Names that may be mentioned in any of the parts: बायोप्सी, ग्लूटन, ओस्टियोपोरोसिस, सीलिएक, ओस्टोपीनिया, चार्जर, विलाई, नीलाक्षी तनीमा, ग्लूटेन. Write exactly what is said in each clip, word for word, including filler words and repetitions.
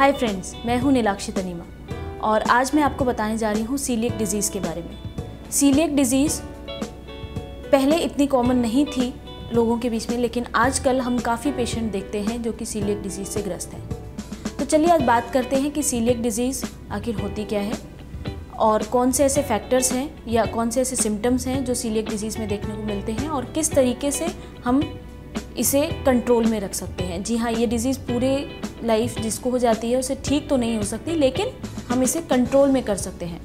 Hi friends, मैं हूं नीलाक्षी तनीमा और आज मैं आपको बताने जा रही हूं सीलिएक डिज़ीज़ के बारे में। सीलिएक डिज़ीज़ पहले इतनी कॉमन नहीं थी लोगों के बीच में, लेकिन आजकल हम काफ़ी पेशेंट देखते हैं जो कि सीलिएक डिज़ीज़ से ग्रस्त हैं। तो चलिए आज बात करते हैं कि सीलिएक डिज़ीज़ आखिर होती क्या है और कौन से ऐसे फैक्टर्स हैं या कौन से ऐसे सिम्टम्स हैं जो सीलिएक डिज़ीज़ में देखने को मिलते हैं और किस तरीके से हम इसे कंट्रोल में रख सकते हैं। जी हाँ, ये डिज़ीज़ पूरे लाइफ जिसको हो जाती है उसे ठीक तो नहीं हो सकती, लेकिन हम इसे कंट्रोल में कर सकते हैं।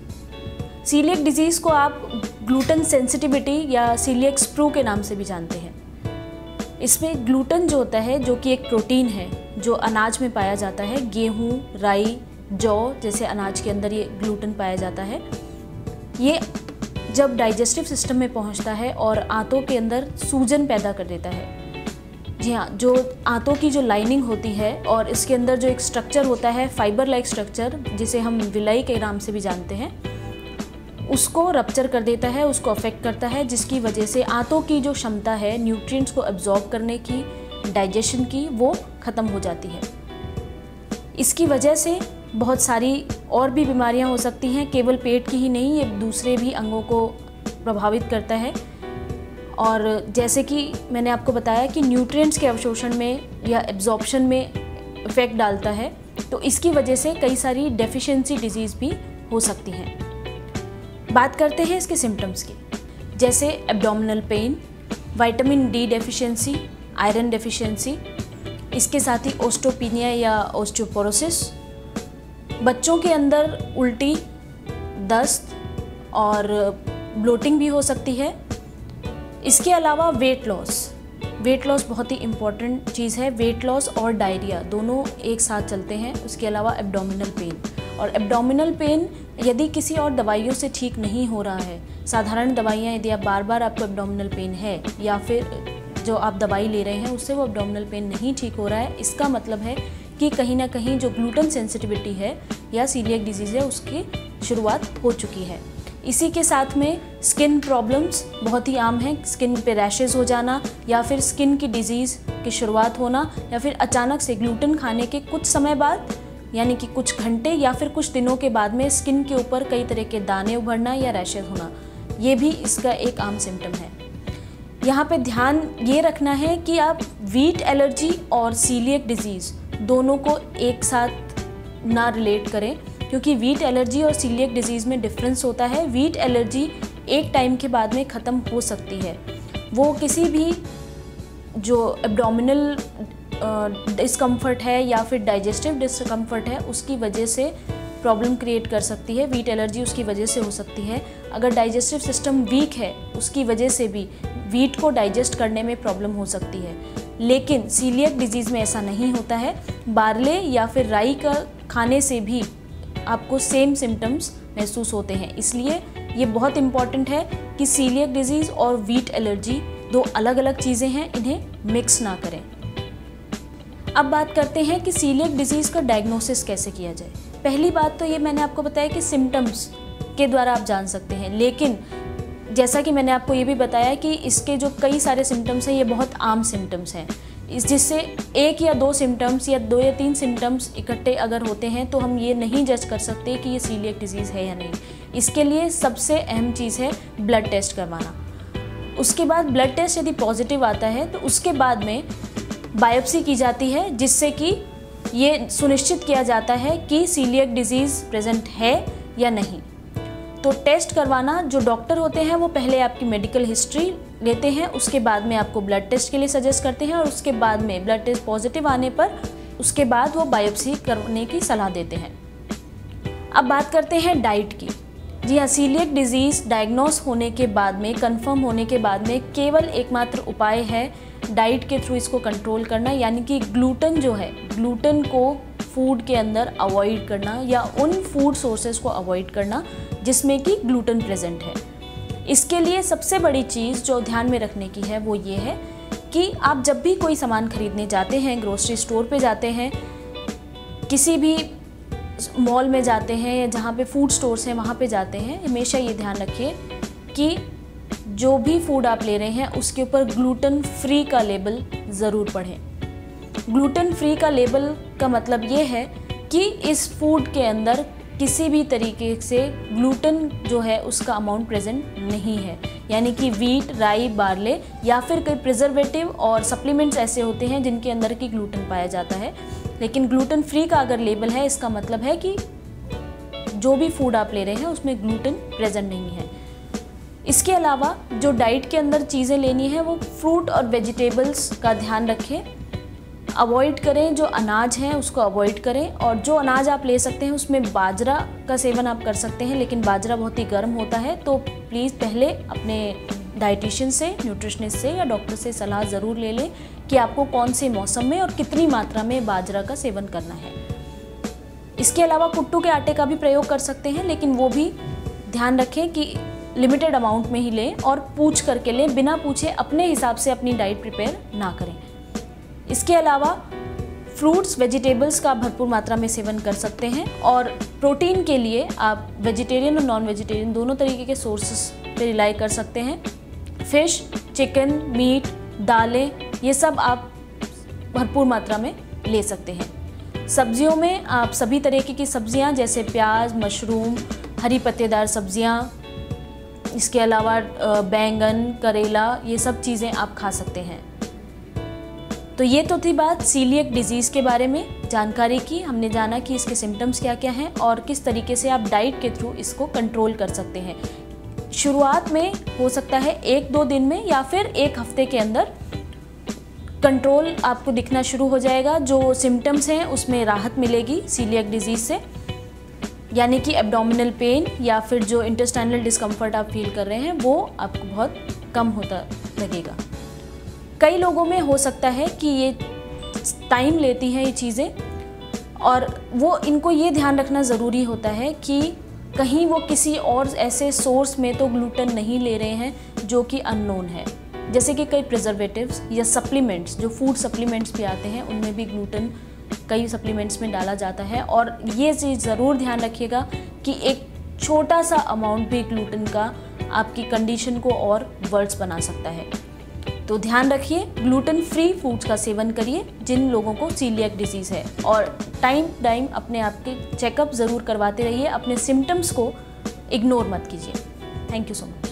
सीलिएक डिज़ीज़ को आप ग्लूटन सेंसिटिविटी या सीलिएक स्प्रू के नाम से भी जानते हैं। इसमें ग्लूटन जो होता है, जो कि एक प्रोटीन है जो अनाज में पाया जाता है, गेहूँ, राई, जौ जैसे अनाज के अंदर ये ग्लूटन पाया जाता है। ये जब डाइजेस्टिव सिस्टम में पहुंचता है और आंतों के अंदर सूजन पैदा कर देता है। जी हाँ, जो आंतों की जो लाइनिंग होती है और इसके अंदर जो एक स्ट्रक्चर होता है, फाइबर लाइक स्ट्रक्चर जिसे हम विलाई के नाम से भी जानते हैं, उसको रप्चर कर देता है, उसको अफेक्ट करता है, जिसकी वजह से आंतों की जो क्षमता है न्यूट्रिएंट्स को एब्जॉर्ब करने की, डाइजेशन की, वो ख़त्म हो जाती है। इसकी वजह से बहुत सारी और भी बीमारियाँ हो सकती हैं, केवल पेट की ही नहीं, ये दूसरे भी अंगों को प्रभावित करता है। और जैसे कि मैंने आपको बताया कि न्यूट्रिएंट्स के अवशोषण में या एब्जॉर्प्शन में इफ़ेक्ट डालता है, तो इसकी वजह से कई सारी डेफिशिएंसी डिजीज़ भी हो सकती हैं। बात करते हैं इसके सिम्टम्स की, जैसे abdominal pain, vitamin D deficiency, iron deficiency, इसके साथ ही ओस्टोपीनिया या ओस्टियोपोरोसिस, बच्चों के अंदर उल्टी, दस्त और ब्लोटिंग भी हो सकती है। इसके अलावा वेट लॉस, वेट लॉस बहुत ही इम्पॉर्टेंट चीज़ है। वेट लॉस और डायरिया दोनों एक साथ चलते हैं। उसके अलावा एब्डोमिनल पेन, और एब्डोमिनल पेन यदि किसी और दवाइयों से ठीक नहीं हो रहा है, साधारण दवाइयाँ, यदि आप बार बार आपको एब्डोमिनल पेन है या फिर जो आप दवाई ले रहे हैं उससे वो एब्डोमिनल पेन नहीं ठीक हो रहा है, इसका मतलब है कि कहीं ना कहीं जो ग्लूटन सेंसिटिविटी है या सीलिएक डिजीज़ है उसकी शुरुआत हो चुकी है। इसी के साथ में स्किन प्रॉब्लम्स बहुत ही आम हैं। स्किन पे रैशेज़ हो जाना या फिर स्किन की डिजीज़ की शुरुआत होना या फिर अचानक से ग्लूटन खाने के कुछ समय बाद, यानी कि कुछ घंटे या फिर कुछ दिनों के बाद में स्किन के ऊपर कई तरह के दाने उभरना या रैशेज़ होना, ये भी इसका एक आम सिम्टम है। यहाँ पे ध्यान ये रखना है कि आप व्हीट एलर्जी और सीलिएक डिजीज़ दोनों को एक साथ ना रिलेट करें, क्योंकि व्हीट एलर्जी और सीलिएक डिजीज़ में डिफरेंस होता है। व्हीट एलर्जी एक टाइम के बाद में ख़त्म हो सकती है, वो किसी भी जो एब्डोमिनल डिस्कम्फर्ट है या फिर डाइजेस्टिव डिस्कम्फर्ट है उसकी वजह से प्रॉब्लम क्रिएट कर सकती है। व्हीट एलर्जी उसकी वजह से हो सकती है। अगर डाइजेस्टिव सिस्टम वीक है उसकी वजह से भी व्हीट को डाइजेस्ट करने में प्रॉब्लम हो सकती है, लेकिन सीलिएक डिजीज़ में ऐसा नहीं होता है। बारले या फिर राई का खाने से भी आपको सेम सिम्टम्स महसूस होते हैं, इसलिए ये बहुत इम्पॉर्टेंट है कि सीलिएक डिजीज़ और व्हीट एलर्जी दो अलग अलग चीज़ें हैं, इन्हें मिक्स ना करें। अब बात करते हैं कि सीलिएक डिजीज़ का डायग्नोसिस कैसे किया जाए। पहली बात तो ये मैंने आपको बताया कि सिम्टम्स के द्वारा आप जान सकते हैं, लेकिन जैसा कि मैंने आपको ये भी बताया कि इसके जो कई सारे सिम्टम्स हैं ये बहुत आम सिम्टम्स हैं, इस जिससे एक या दो सिम्टम्स या दो या तीन सिम्टम्स इकट्ठे अगर होते हैं तो हम ये नहीं जज कर सकते कि ये सीलिएक डिजीज़ है या नहीं। इसके लिए सबसे अहम चीज़ है ब्लड टेस्ट करवाना। उसके बाद ब्लड टेस्ट यदि पॉजिटिव आता है तो उसके बाद में बायोप्सी की जाती है, जिससे कि ये सुनिश्चित किया जाता है कि सीलिएक डिजीज़ प्रेजेंट है या नहीं। तो टेस्ट करवाना, जो डॉक्टर होते हैं वो पहले आपकी मेडिकल हिस्ट्री लेते हैं, उसके बाद में आपको ब्लड टेस्ट के लिए सजेस्ट करते हैं और उसके बाद में ब्लड टेस्ट पॉजिटिव आने पर उसके बाद वो बायोप्सी करने की सलाह देते हैं। अब बात करते हैं डाइट की। जी हाँ, सीलिएक डिजीज़ डायग्नोस होने के बाद में, कंफर्म होने के बाद में केवल एकमात्र उपाय है डाइट के थ्रू इसको कंट्रोल करना, यानी कि ग्लूटन जो है, ग्लूटन को फूड के अंदर अवॉइड करना या उन फूड सोर्सेज को अवॉइड करना जिसमें कि ग्लूटन प्रेजेंट है। इसके लिए सबसे बड़ी चीज़ जो ध्यान में रखने की है वो ये है कि आप जब भी कोई सामान खरीदने जाते हैं, ग्रोसरी स्टोर पे जाते हैं, किसी भी मॉल में जाते हैं या जहाँ पे फूड स्टोर्स हैं वहाँ पे जाते हैं, हमेशा ये ध्यान रखिए कि जो भी फूड आप ले रहे हैं उसके ऊपर ग्लूटन फ्री का लेबल ज़रूर पढ़ें। ग्लूटन फ्री का लेबल का मतलब ये है कि इस फूड के अंदर किसी भी तरीके से ग्लूटेन जो है उसका अमाउंट प्रेजेंट नहीं है, यानी कि वीट, राई, बार्ले या फिर कई प्रिजर्वेटिव और सप्लीमेंट्स ऐसे होते हैं जिनके अंदर की ग्लूटेन पाया जाता है। लेकिन ग्लूटेन फ्री का अगर लेबल है, इसका मतलब है कि जो भी फूड आप ले रहे हैं उसमें ग्लूटेन प्रेजेंट नहीं है। इसके अलावा जो डाइट के अंदर चीज़ें लेनी है वो फ्रूट और वेजिटेबल्स का ध्यान रखें, अवॉइड करें जो अनाज हैं उसको अवॉइड करें, और जो अनाज आप ले सकते हैं उसमें बाजरा का सेवन आप कर सकते हैं, लेकिन बाजरा बहुत ही गर्म होता है, तो प्लीज़ पहले अपने डाइटिशियन से, न्यूट्रिशनिस्ट से या डॉक्टर से सलाह ज़रूर ले लें कि आपको कौन से मौसम में और कितनी मात्रा में बाजरा का सेवन करना है। इसके अलावा कुट्टू के आटे का भी प्रयोग कर सकते हैं, लेकिन वो भी ध्यान रखें कि लिमिटेड अमाउंट में ही लें और पूछ करके लें, बिना पूछे अपने हिसाब से अपनी डाइट प्रिपेयर ना करें। इसके अलावा फ्रूट्स, वेजिटेबल्स का भरपूर मात्रा में सेवन कर सकते हैं, और प्रोटीन के लिए आप वेजिटेरियन और नॉन वेजिटेरियन दोनों तरीके के सोर्सेस पे रिलाई कर सकते हैं। फिश, चिकन, मीट, दालें, ये सब आप भरपूर मात्रा में ले सकते हैं। सब्जियों में आप सभी तरीके की सब्जियां जैसे प्याज, मशरूम, हरी पत्तेदार सब्जियां, इसके अलावा बैंगन, करेला, ये सब चीज़ें आप खा सकते हैं। तो ये तो थी बात सीलिएक डिजीज़ के बारे में जानकारी की। हमने जाना कि इसके सिम्टम्स क्या क्या हैं और किस तरीके से आप डाइट के थ्रू इसको कंट्रोल कर सकते हैं। शुरुआत में हो सकता है एक दो दिन में या फिर एक हफ्ते के अंदर कंट्रोल आपको दिखना शुरू हो जाएगा। जो सिम्टम्स हैं उसमें राहत मिलेगी सीलिएक डिजीज़ से, यानी कि एब्डोमिनल पेन या फिर जो इंटेस्टाइनल डिस्कम्फर्ट आप फील कर रहे हैं वो आपको बहुत कम होता लगेगा। कई लोगों में हो सकता है कि ये टाइम लेती हैं ये चीज़ें, और वो इनको ये ध्यान रखना ज़रूरी होता है कि कहीं वो किसी और ऐसे सोर्स में तो ग्लूटेन नहीं ले रहे हैं जो कि अननोन है, जैसे कि कई प्रिजर्वेटिव्स या सप्लीमेंट्स, जो फूड सप्लीमेंट्स भी आते हैं उनमें भी ग्लूटेन कई सप्लीमेंट्स में डाला जाता है। और ये चीज़ ज़रूर ध्यान रखिएगा कि एक छोटा सा अमाउंट भी ग्लूटेन का आपकी कंडीशन को और वर्स बना सकता है। तो ध्यान रखिए, ग्लूटेन फ्री फूड्स का सेवन करिए जिन लोगों को सीलिएक डिजीज़ है, और टाइम टाइम अपने आप के चेकअप ज़रूर करवाते रहिए, अपने सिम्टम्स को इग्नोर मत कीजिए। Thank you so much.